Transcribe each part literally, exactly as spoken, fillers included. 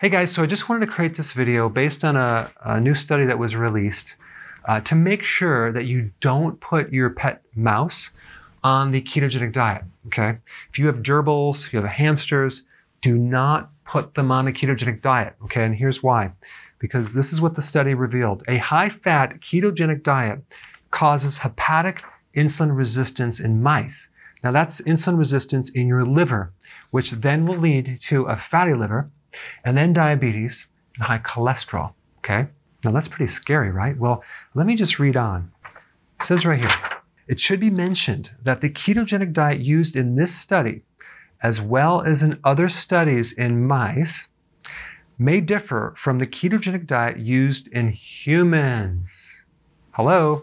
Hey guys, so I just wanted to create this video based on a, a new study that was released uh, to make sure that you don't put your pet mouse on the ketogenic diet, okay? If you have gerbils, if you have hamsters, do not put them on a ketogenic diet, okay? And here's why. Because this is what the study revealed. A high-fat ketogenic diet causes hepatic insulin resistance in mice. Now that's insulin resistance in your liver, which then will lead to a fatty liver, and then diabetes and high cholesterol, okay? Now that's pretty scary, right? Well, let me just read on. It says right here, it should be mentioned that the ketogenic diet used in this study, as well as in other studies in mice, may differ from the ketogenic diet used in humans. Hello?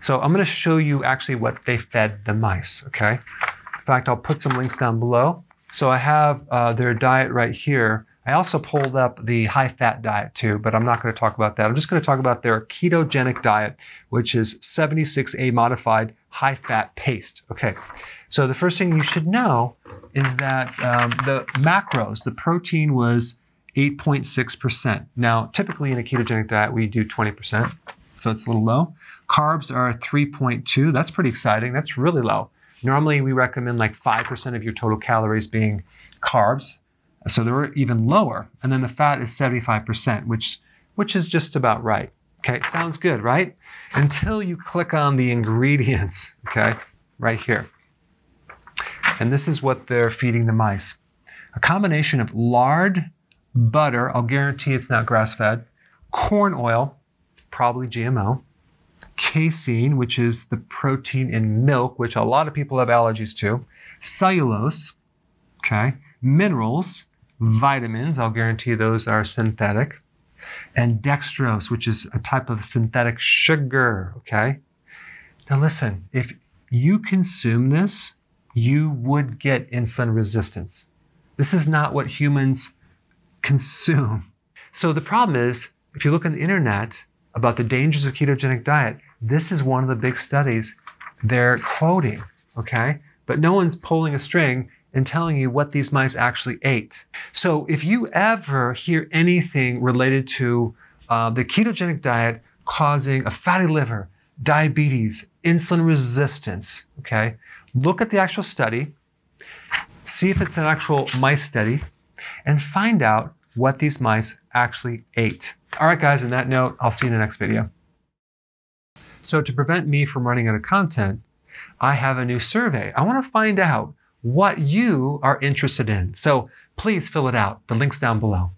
So I'm gonna show you actually what they fed the mice, okay? In fact, I'll put some links down below. So I have uh, their diet right here. I also pulled up the high-fat diet too, but I'm not going to talk about that. I'm just going to talk about their ketogenic diet, which is seventy-six A modified high-fat paste. Okay, so the first thing you should know is that um, the macros, the protein was eight point six percent. Now, typically in a ketogenic diet, we do twenty percent, so it's a little low. Carbs are three point two. That's pretty exciting. That's really low. Normally, we recommend like five percent of your total calories being carbs. So they're even lower. And then the fat is seventy-five percent, which, which is just about right. Okay, sounds good, right? Until you click on the ingredients, okay, right here. And this is what they're feeding the mice. A combination of lard, butter, I'll guarantee it's not grass-fed, corn oil, probably G M O, casein, which is the protein in milk, which a lot of people have allergies to, cellulose, okay, minerals, vitamins, I'll guarantee those are synthetic, and dextrose, which is a type of synthetic sugar, okay? Now listen, if you consume this, you would get insulin resistance. This is not what humans consume. So the problem is, if you look on the internet about the dangers of ketogenic diet, this is one of the big studies they're quoting, okay? But no one's pulling a string and telling you what these mice actually ate. So if you ever hear anything related to uh, the ketogenic diet causing a fatty liver, diabetes, insulin resistance, okay, look at the actual study, see if it's an actual mice study, and find out what these mice actually ate. All right, guys, on that note, I'll see you in the next video. So to prevent me from running out of content, I have a new survey. I want to find out what you are interested in. So please fill it out. The link's down below.